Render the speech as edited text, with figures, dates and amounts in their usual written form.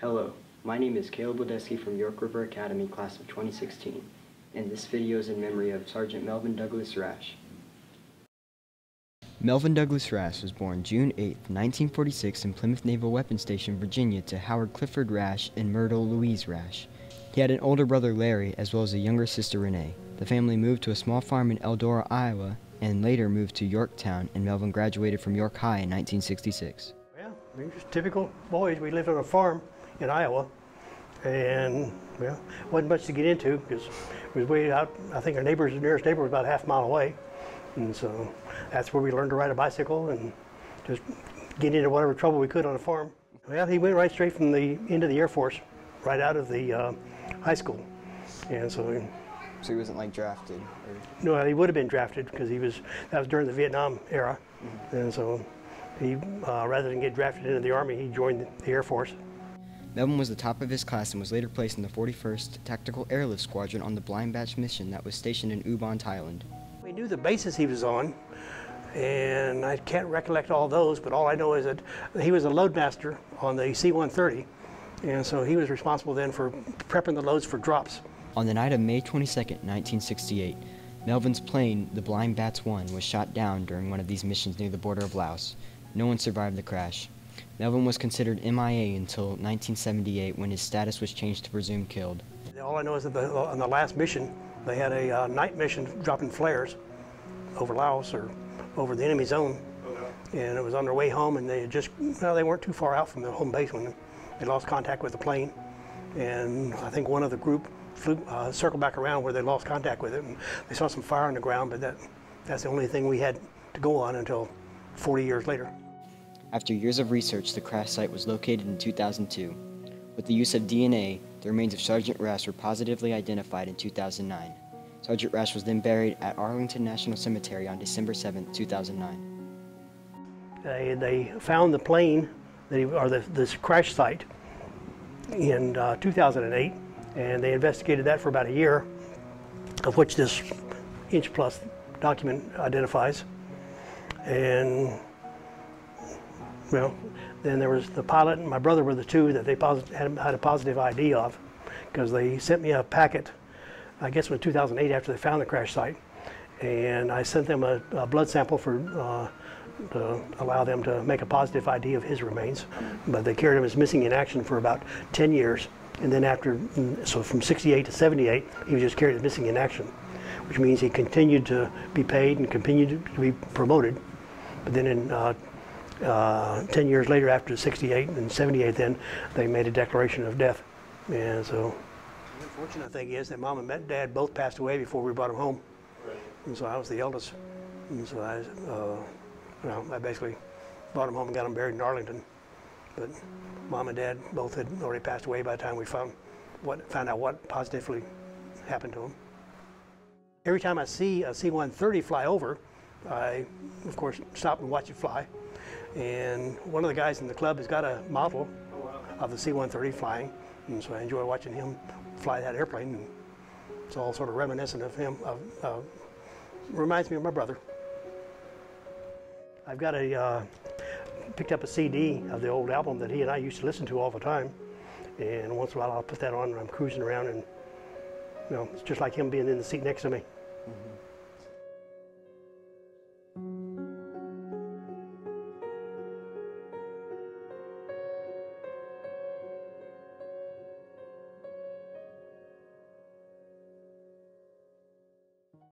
Hello, my name is Caleb Budeski from York River Academy, class of 2016, and this video is in memory of Sergeant Melvin Douglas Rash. Melvin Douglas Rash was born June 8, 1946 in Plymouth Naval Weapons Station, Virginia to Howard Clifford Rash and Myrtle Louise Rash. He had an older brother Larry as well as a younger sister Renee. The family moved to a small farm in Eldora, Iowa, and later moved to Yorktown, and Melvin graduated from York High in 1966. Well, we were just typical boys. We lived on a farm in Iowa, and well, wasn't much to get into because we was way out. I think our neighbors, the nearest neighbor was about a half mile away, and so that's where we learned to ride a bicycle and just get into whatever trouble we could on a farm. Well, he went right straight from the end of the Air Force, right out of the high school, and so he wasn't like drafted? Or? No, he would have been drafted because that was during the Vietnam era. Mm-hmm. And so he, rather than get drafted into the Army, he joined the Air Force. Melvin was the top of his class and was later placed in the 41st Tactical Airlift Squadron on the Blind Bats mission that was stationed in Ubon, Thailand. We knew the bases he was on, and I can't recollect all those, but all I know is that he was a loadmaster on the C-130, and so he was responsible then for prepping the loads for drops. On the night of May 22, 1968, Melvin's plane, the Blind Bats 1, was shot down during one of these missions near the border of Laos. No one survived the crash. Melvin was considered MIA until 1978 when his status was changed to presumed killed. All I know is that on the last mission, they had a night mission dropping flares over Laos or over the enemy zone. And it was on their way home, and they had they weren't too far out from their home base when they lost contact with the plane. And I think one of the group flew, circled back around where they lost contact with it, and they saw some fire on the ground, but that's the only thing we had to go on until 40 years later. After years of research, the crash site was located in 2002. With the use of DNA, the remains of Sergeant Rash were positively identified in 2009. Sergeant Rash was then buried at Arlington National Cemetery on December 7, 2009. They found the plane, this crash site, in 2008, and they investigated that for about a year, of which this inch-plus document identifies. And, well, then there was the pilot and my brother were the two that they had a positive ID of, because they sent me a packet, I guess it was 2008 after they found the crash site, and I sent them a blood sample to allow them to make a positive ID of his remains. But they carried him as missing in action for about 10 years. And then so from 68 to 78, he was just carried as missing in action, which means he continued to be paid and continued to be promoted. But then 10 years later, after 68 and 78, then they made a declaration of death. And so the unfortunate thing is that Mom and Dad both passed away before we brought him home. Right. And so I was the eldest. And so I basically brought him home and got him buried in Arlington. But Mom and Dad both had already passed away by the time we found out what positively happened to them. Every time I see a C-130 fly over, I, of course, stop and watch it fly. And one of the guys in the club has got a model of the C-130 flying, and so I enjoy watching him fly that airplane. And it's all sort of reminiscent of him. Reminds me of my brother. I've got picked up a CD of the old album that he and I used to listen to all the time, and once in a while I'll put that on and I'm cruising around, and you know, it's just like him being in the seat next to me. Mm-hmm.